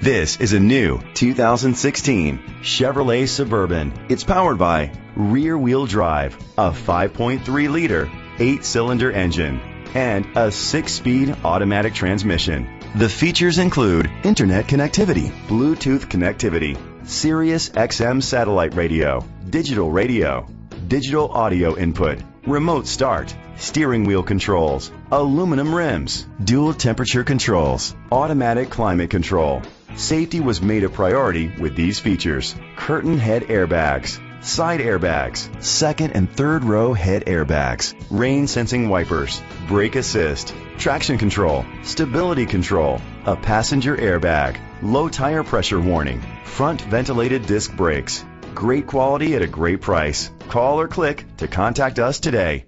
This is a new 2016 Chevrolet Suburban. It's powered by rear-wheel drive, a 5.3-liter, 8-cylinder engine, and a 6-speed automatic transmission. The features include internet connectivity, Bluetooth connectivity, Sirius XM satellite radio, digital audio input, remote start, steering wheel controls, aluminum rims, dual temperature controls, automatic climate control. Safety was made a priority with these features: curtain head airbags, side airbags, second and third row head airbags, rain sensing wipers, brake assist, traction control, stability control, a passenger airbag, low tire pressure warning, front ventilated disc brakes. Great quality at a great price. Call or click to contact us today.